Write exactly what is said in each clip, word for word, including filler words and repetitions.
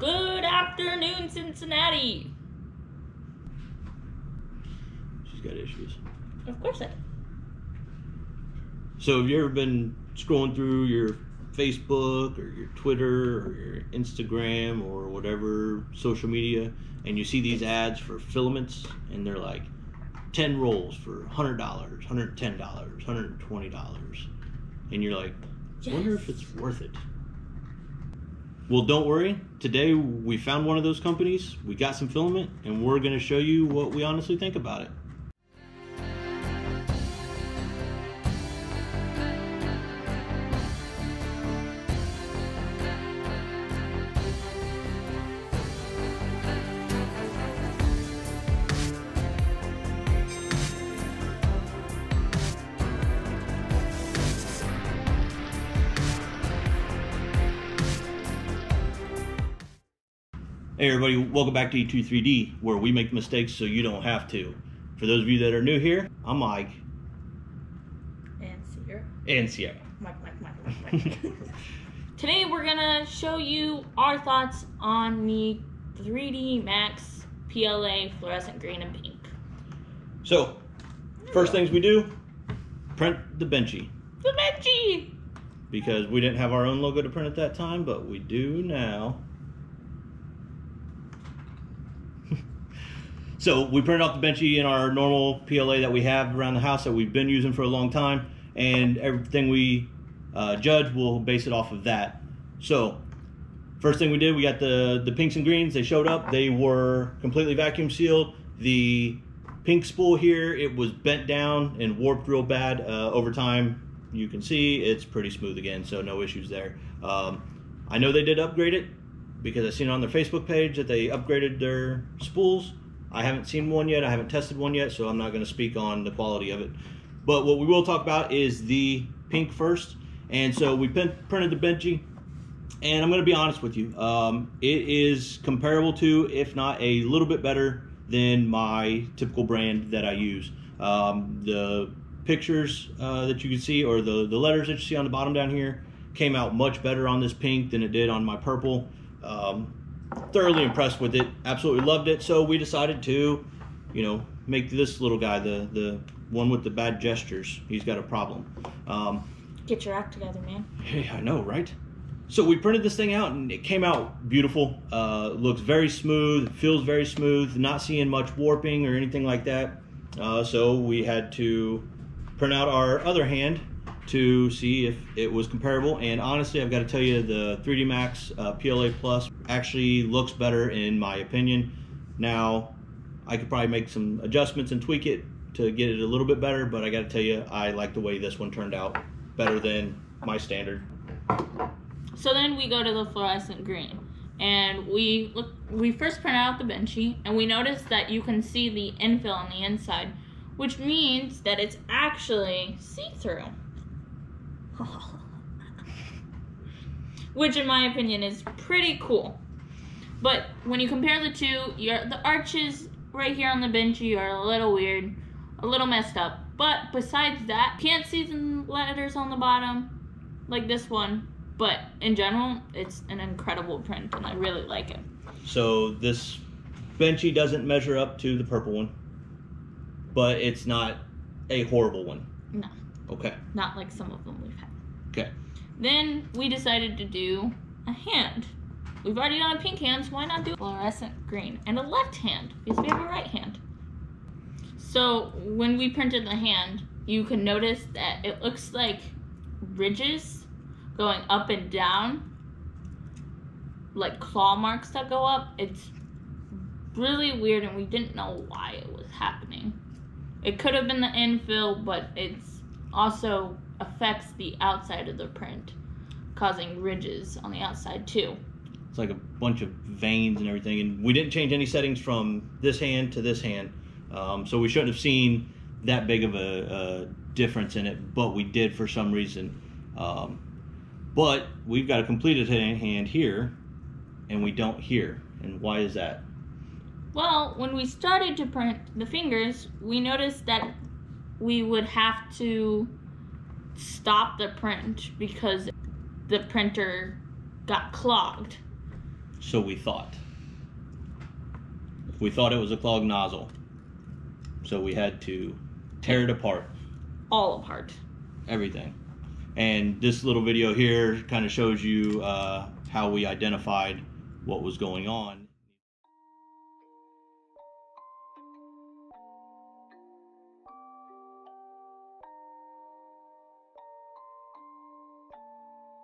Good afternoon, Cincinnati. She's got issues. Of course I do. So have you ever been scrolling through your Facebook or your Twitter or your Instagram or whatever social media, and you see these ads for filaments, and they're like ten rolls for one hundred dollars, one hundred ten dollars, one hundred twenty dollars, and you're like, yes. Wonder if it's worth it. Well, don't worry. Today we found one of those companies, we got some filament, and we're going to show you what we honestly think about it. Hey everybody, welcome back to E twenty-three D, where we make mistakes so you don't have to. For those of you that are new here, I'm Mike. And Sierra. And Sierra. Mike, Mike, Mike, Mike, Mike. Today we're gonna show you our thoughts on the three D Max P L A fluorescent green and pink. So, first things we do, print the Benchy. The Benchy! Because we didn't have our own logo to print at that time, but we do now. So we printed off the Benchy in our normal P L A that we have around the house that we've been using for a long time, and everything we uh, judge, we'll base it off of that. So first thing we did, we got the, the pinks and greens. They showed up. They were completely vacuum sealed. The pink spool here, it was bent down and warped real bad uh, over time. You can see it's pretty smooth again, so no issues there. Um, I know they did upgrade it because I've seen it on their Facebook page that they upgraded their spools. I haven't seen one yet, I haven't tested one yet, so I'm not going to speak on the quality of it. But what we will talk about is the pink first. And so we printed the Benchy, and I'm going to be honest with you. Um, it is comparable to, if not a little bit better than my typical brand that I use. Um, the pictures uh, that you can see, or the, the letters that you see on the bottom down here, came out much better on this pink than it did on my purple. Um, Thoroughly impressed with it, absolutely loved it. So we decided to, you know, make this little guy, the the one with the bad gestures, he's got a problem. Um, Get your act together, man. Yeah, I know, right? So we printed this thing out, and it came out beautiful. Uh, looks very smooth, feels very smooth, not seeing much warping or anything like that. Uh, so we had to print out our other hand to see if it was comparable, and honestly, I've got to tell you, the three D Max uh, P L A Plus actually looks better in my opinion. Now, I could probably make some adjustments and tweak it to get it a little bit better, but I got to tell you, I like the way this one turned out better than my standard. So then we go to the fluorescent green, and we look. We first print out the Benchy, and we notice that you can see the infill on the inside, which means that it's actually see-through. Which in my opinion is pretty cool. But when you compare the two, your the arches right here on the Benchy are a little weird, a little messed up. But besides that, can't see the letters on the bottom like this one, but in general it's an incredible print and I really like it. So this Benchy doesn't measure up to the purple one, but it's not a horrible one. No. Okay. Not like some of them we've had. Okay. Then we decided to do a hand. We've already done a pink hand, so why not do fluorescent green and a left hand, because we have a right hand. So when we printed the hand, you can notice that it looks like ridges going up and down, like claw marks that go up. It's really weird, and we didn't know why it was happening. It could have been the infill, but it's also affects the outside of the print, causing ridges on the outside too. It's like a bunch of veins and everything, and we didn't change any settings from this hand to this hand, um, so we shouldn't have seen that big of a, a difference in it, but we did for some reason. Um, but we've got a completed hand here, and we don't here, and why is that? Well, when we started to print the fingers, we noticed that we would have to stop the print because the printer got clogged. So we thought. We thought it was a clogged nozzle. So we had to tear it apart. All apart. Everything. And this little video here kind of shows you uh, how we identified what was going on.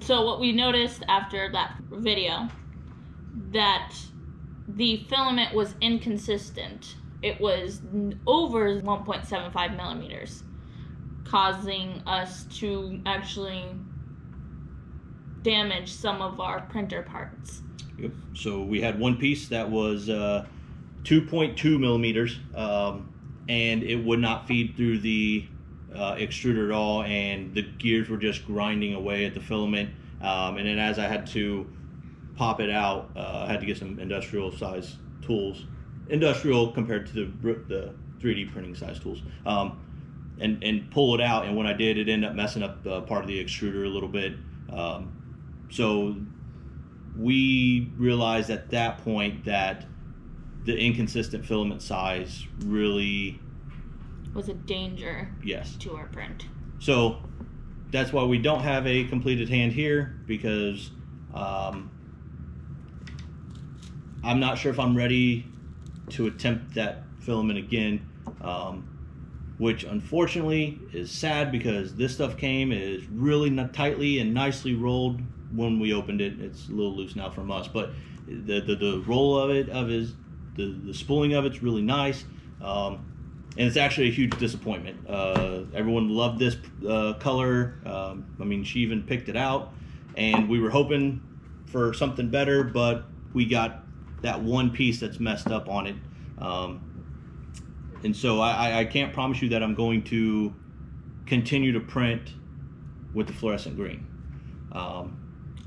So what we noticed after that video, that the filament was inconsistent. It was over one point seven five millimeters, causing us to actually damage some of our printer parts. Yep. So we had one piece that was uh, two point two millimeters, um, and it would not feed through the Uh, extruder at all, and the gears were just grinding away at the filament, um, and then as I had to pop it out, uh, I had to get some industrial size tools, industrial compared to the, the three D printing size tools, um, and, and pull it out, and when I did, it ended up messing up uh, part of the extruder a little bit. Um, so we realized at that point that the inconsistent filament size really was a danger, yes, to our print. So that's why we don't have a completed hand here, because um, I'm not sure if I'm ready to attempt that filament again, um, which unfortunately is sad, because this stuff came is really not tightly and nicely rolled when we opened it. It's a little loose now from us, but the the, the roll of it of is the, the spooling of it's really nice. Um, And it's actually a huge disappointment. Uh, everyone loved this uh, color. Um, I mean, she even picked it out, and we were hoping for something better, but we got that one piece that's messed up on it. Um, and so I, I can't promise you that I'm going to continue to print with the fluorescent green. Um,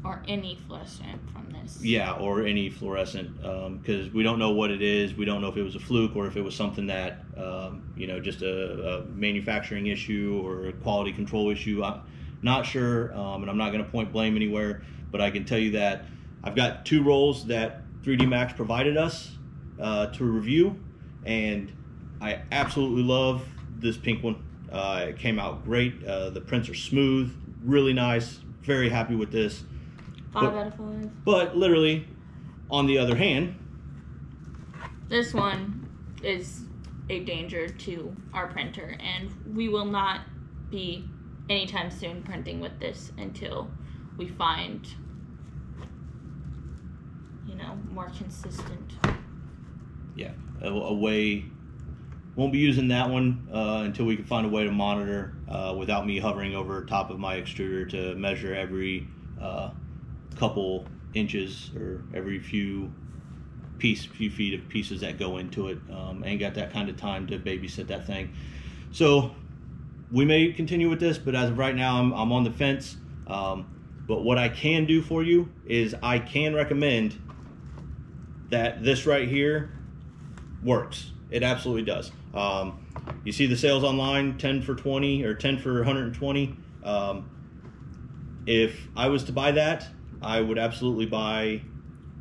or any fluorescent from this. Yeah, or any fluorescent, because um, we don't know what it is. We don't know if it was a fluke or if it was something that Um, you know, just a, a manufacturing issue or a quality control issue. I'm not sure, um, and I'm not going to point blame anywhere, but I can tell you that I've got two rolls that three D Max provided us uh, to review, and I absolutely love this pink one. Uh, it came out great. Uh, the prints are smooth, really nice, very happy with this. Five but, out of five. But literally, on the other hand, this one is a danger to our printer, and we will not be anytime soon printing with this until we find, you know, more consistent, yeah, a, a way Won't be using that one uh, until we can find a way to monitor uh, without me hovering over top of my extruder to measure every uh, couple inches or every few piece, few feet of pieces that go into it. Um, ain't got that kind of time to babysit that thing. So we may continue with this, but as of right now, I'm, I'm on the fence. Um, but what I can do for you is I can recommend that this right here works. It absolutely does. Um, you see the sales online, ten for twenty or ten for one hundred twenty. Um, if I was to buy that, I would absolutely buy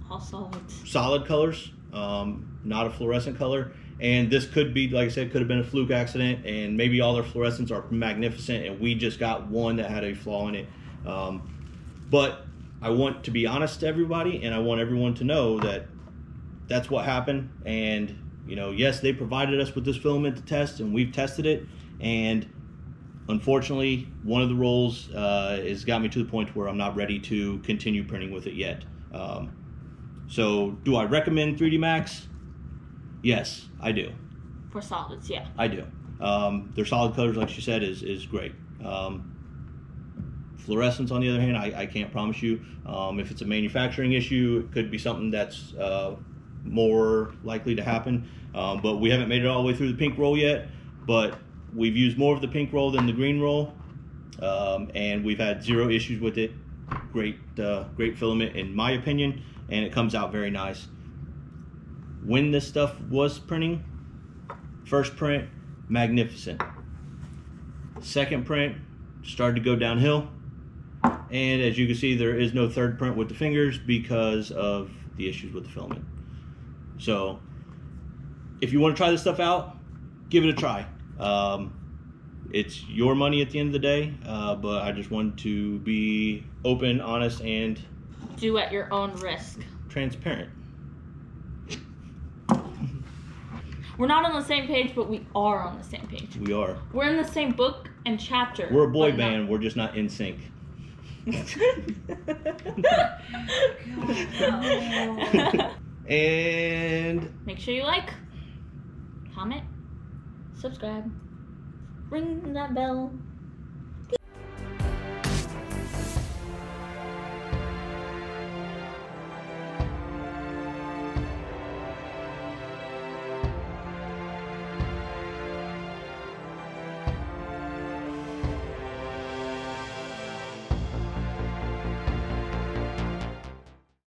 all solid, solid colors, um, not a fluorescent color. And this could be, like I said, could have been a fluke accident, and maybe all their fluorescents are magnificent and we just got one that had a flaw in it. Um, but I want to be honest to everybody, and I want everyone to know that that's what happened. And you know, yes, they provided us with this filament to test, and we've tested it, and unfortunately one of the rolls uh, has got me to the point where I'm not ready to continue printing with it yet. Um, so do I recommend three D Max? Yes, I do. For solids, yeah. I do. Um, their solid colors, like she said, is, is great. Um, fluorescence, on the other hand, I, I can't promise you. Um, if it's a manufacturing issue, it could be something that's uh, more likely to happen. Um, but we haven't made it all the way through the pink roll yet, but we've used more of the pink roll than the green roll, um, and we've had zero issues with it. Great, uh, great filament, in my opinion, and it comes out very nice. When this stuff was printing, first print, magnificent. Second print, started to go downhill. And as you can see, there is no third print with the fingers because of the issues with the filament. So if you want to try this stuff out, give it a try. Um, it's your money at the end of the day, uh, but I just wanted to be open, honest, and... do at your own risk. Transparent. We're not on the same page, but we are on the same page. We are. We're in the same book and chapter. We're a boy band. We're just not in sync. And make sure you like, comment, subscribe, ring that bell.